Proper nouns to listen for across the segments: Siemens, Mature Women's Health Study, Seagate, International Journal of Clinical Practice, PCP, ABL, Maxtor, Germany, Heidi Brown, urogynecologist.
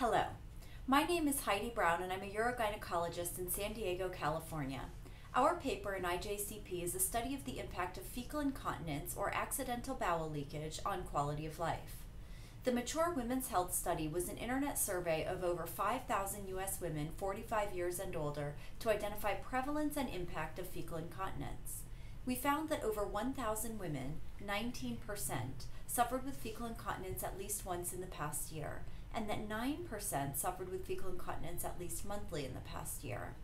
Hello, my name is Heidi Brown and I'm a urogynecologist in San Diego, California. Our paper in IJCP is a study of the impact of fecal incontinence or accidental bowel leakage on quality of life. The Mature Women's Health Study was an internet survey of over 5,000 U.S. women 45 years and older to identify prevalence and impact of fecal incontinence. We found that over 1,000 women, 19%, suffered with fecal incontinence at least once in the past year, and that 9% suffered with fecal incontinence at least monthly in the past year.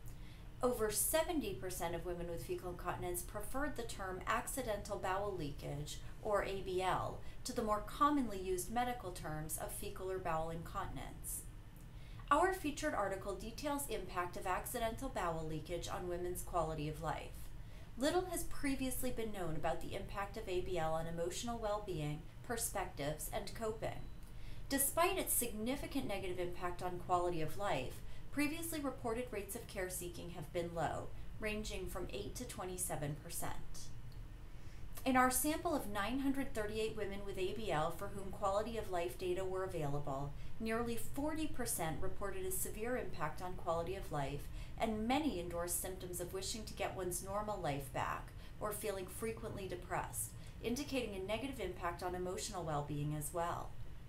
Over 70% of women with fecal incontinence preferred the term accidental bowel leakage, or ABL, to the more commonly used medical terms of fecal or bowel incontinence. Our featured article details impact of accidental bowel leakage on women's quality of life. Little has previously been known about the impact of ABL on emotional well-being, perspectives, and coping. Despite its significant negative impact on quality of life, previously reported rates of care-seeking have been low, ranging from 8 to 27%. In our sample of 938 women with ABL for whom quality of life data were available, nearly 40% reported a severe impact on quality of life, and many endorsed symptoms of wishing to get one's normal life back or feeling frequently depressed, indicating a negative impact on emotional well-being as well.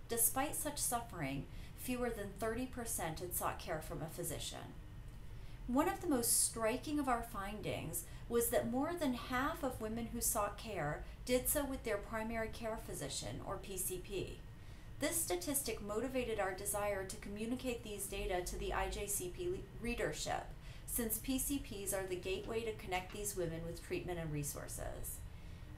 Despite such suffering, fewer than 30% had sought care from a physician. One of the most striking of our findings was that more than half of women who sought care did so with their primary care physician, or PCP. This statistic motivated our desire to communicate these data to the IJCP readership, since PCPs are the gateway to connect these women with treatment and resources.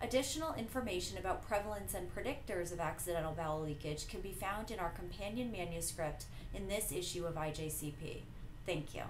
Additional information about prevalence and predictors of accidental bowel leakage can be found in our companion manuscript in this issue of IJCP. Thank you.